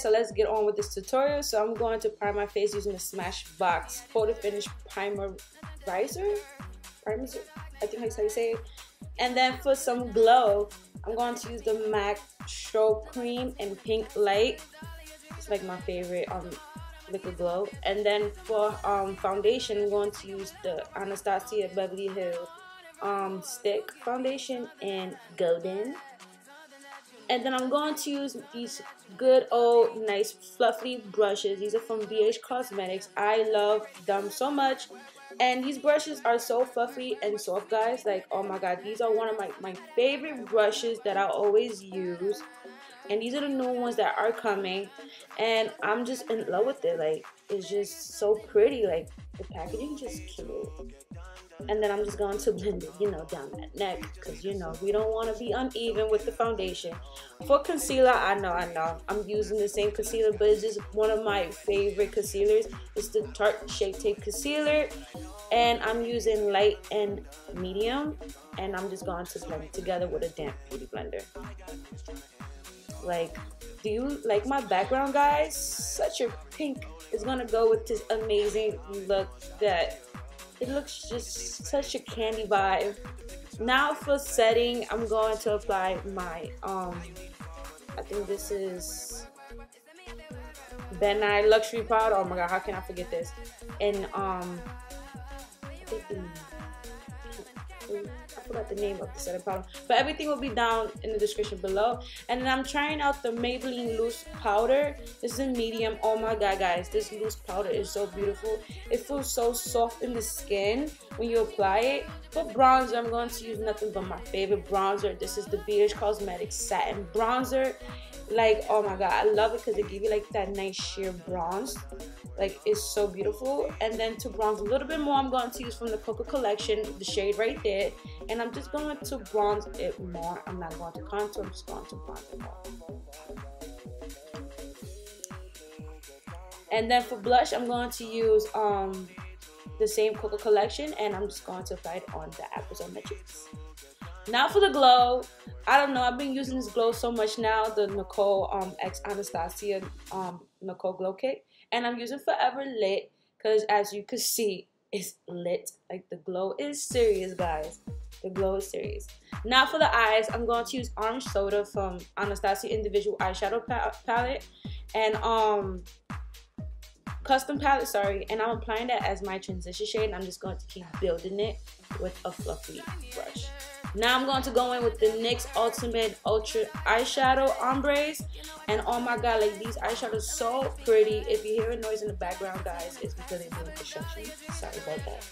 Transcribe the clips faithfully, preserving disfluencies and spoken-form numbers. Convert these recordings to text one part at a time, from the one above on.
so let's get on with this tutorial. So I'm going to prime my face using the Smashbox Photo Finish Primerizer. Primerizer? I think that's how you say it. And then for some glow, I'm going to use the MAC Show Cream in Pink Light. It's like my favorite um, liquid glow. And then for um, foundation, I'm going to use the Anastasia Beverly Hills um, Stick Foundation in Golden. And then I'm going to use these good old nice fluffy brushes. These are from B H Cosmetics. I love them so much. And these brushes are so fluffy and soft, guys. Like, oh my god, these are one of my, my favorite brushes that I always use. And these are the new ones that are coming. And I'm just in love with it. Like, it's just so pretty. Like, the packaging just cute. And then I'm just going to blend it, you know, down that neck. Because, you know, we don't want to be uneven with the foundation. For concealer, I know, I know. I'm using the same concealer, but it's just one of my favorite concealers. It's the Tarte Shape Tape Concealer. And I'm using light and medium. And I'm just going to blend it together with a damp beauty blender. Like, do you like my background, guys? Such a pink is going to go with this amazing look that... It looks just such a candy vibe. Now for setting, I'm going to apply my, um, I think this is Ben Nye Luxury Powder. Oh my god, how can I forget this? And, um, I forgot the name of the setting powder. But everything will be down in the description below. And then I'm trying out the Maybelline Loose Powder. This is in medium. Oh my god, guys. This loose powder is so beautiful. It feels so soft in the skin when you apply it. For bronzer, I'm going to use nothing but my favorite bronzer. This is the B H Cosmetics Satin Bronzer. Like, oh my god, I love it because it gives you like that nice sheer bronze. Like, it's so beautiful. And then to bronze a little bit more, I'm going to use from the Cocoa Collection, the shade right there. And I'm just going to bronze it more. I'm not going to contour, I'm just going to bronze it more. And then for blush, I'm going to use um, the same Cocoa Collection, and I'm just going to apply it on the apples on my cheeks. Now for the glow, I don't know, I've been using this glow so much now, the Nicole um, X Anastasia um, Nicole Glow Kit. And I'm using Forever Lit, because as you can see, it's lit. Like, the glow is serious, guys. The glow is serious. Now for the eyes, I'm going to use Orange Soda from Anastasia Individual Eyeshadow Palette. And, um... Custom palette, sorry. And I'm applying that as my transition shade. And I'm just going to keep building it with a fluffy brush. Now I'm going to go in with the NYX Ultimate Ultra Eyeshadow Ombres. And oh my god, like, these eyeshadows are so pretty. If you hear a noise in the background, guys, it's because they're doing construction. Sorry about that.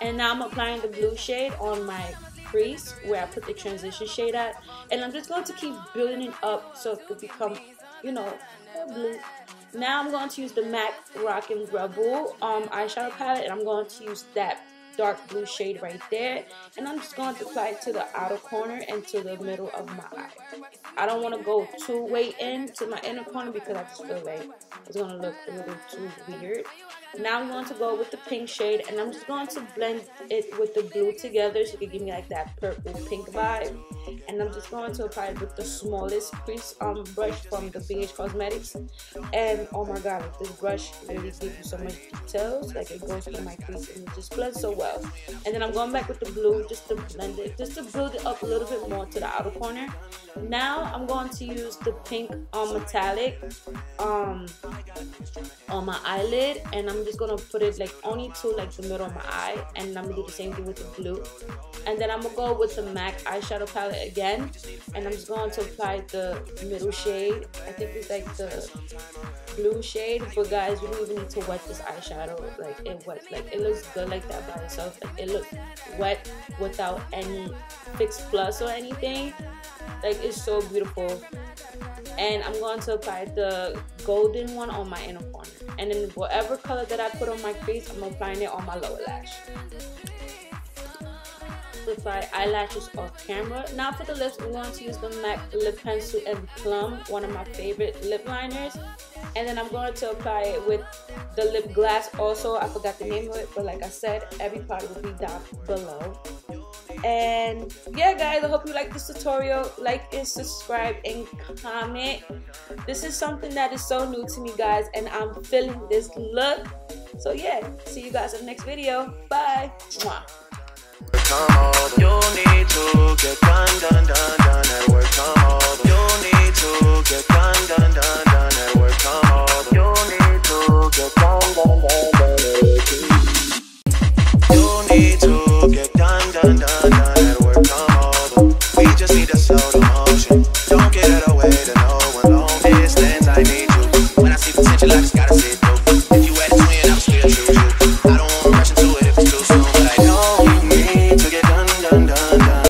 And now I'm applying the blue shade on my crease where I put the transition shade at. And I'm just going to keep building it up so it could become, you know, blue. Now I'm going to use the MAC Rockin' Rebel um, eyeshadow palette. And I'm going to use that dark blue shade right there, and I'm just going to apply it to the outer corner and to the middle of my eye. I don't want to go too way into my inner corner because I just feel like it's going to look a little too weird. Now I'm going to go with the pink shade, and I'm just going to blend it with the blue together so it can give me like that purple pink vibe. And I'm just going to apply it with the smallest crease um, brush from the B H Cosmetics. And oh my god, this brush really gives you so much details. Like, it goes through my crease and it just blends so well. Well. And then I'm going back with the blue just to blend it, just to build it up a little bit more to the outer corner. Now I'm going to use the pink um, metallic um, on my eyelid, and I'm just going to put it like only to like the middle of my eye, and I'm going to do the same thing with the blue. And then I'm going to go with the MAC eyeshadow palette again, and I'm just going to apply the middle shade. I think it's like the blue shade, but guys, you don't even need to wet this eyeshadow. Like, it wet, like, it looks good like that by itself. Like, it looks wet without any fixed plus or anything. Like, it's so beautiful. And I'm going to apply the golden one on my inner corner, and then whatever color that I put on my crease, I'm applying it on my lower lash. Apply eyelashes off camera. Now for the lips, I'm going to use the MAC Lip Pencil and Plum, one of my favorite lip liners. And then I'm going to apply it with the lip glass also. I forgot the name of it, but like I said, every part will be down below. And yeah guys, I hope you like this tutorial. Like and subscribe and comment. This is something that is so new to me guys, and I'm feeling this look. So yeah, see you guys in the next video. Bye. Mwah. Just need a slow motion.